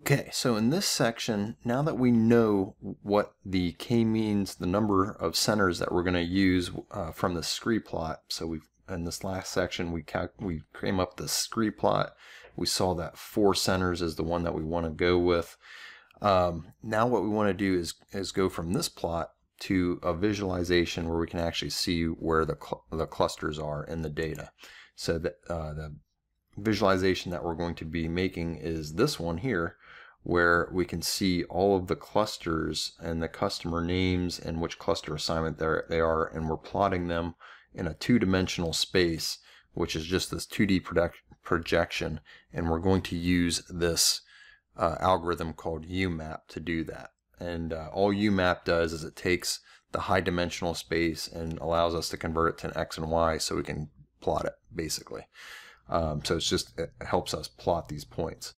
Okay, so in this section, now that we know what the k-means, the number of centers that we're going to use from the scree plot, so we've, in this last section we came up with the scree plot, we saw that 4 centers is the one that we want to go with. Now what we want to do is go from this plot to a visualization where we can actually see where the clusters are in the data. So that the visualization that we're going to be making is this one here, where we can see all of the clusters and the customer names and which cluster assignment they are, and we're plotting them in a 2-dimensional space, which is just this 2D projection, and we're going to use this algorithm called UMAP to do that. And all UMAP does is it takes the high dimensional space and allows us to convert it to an X and Y so we can plot it, basically. So it helps us plot these points.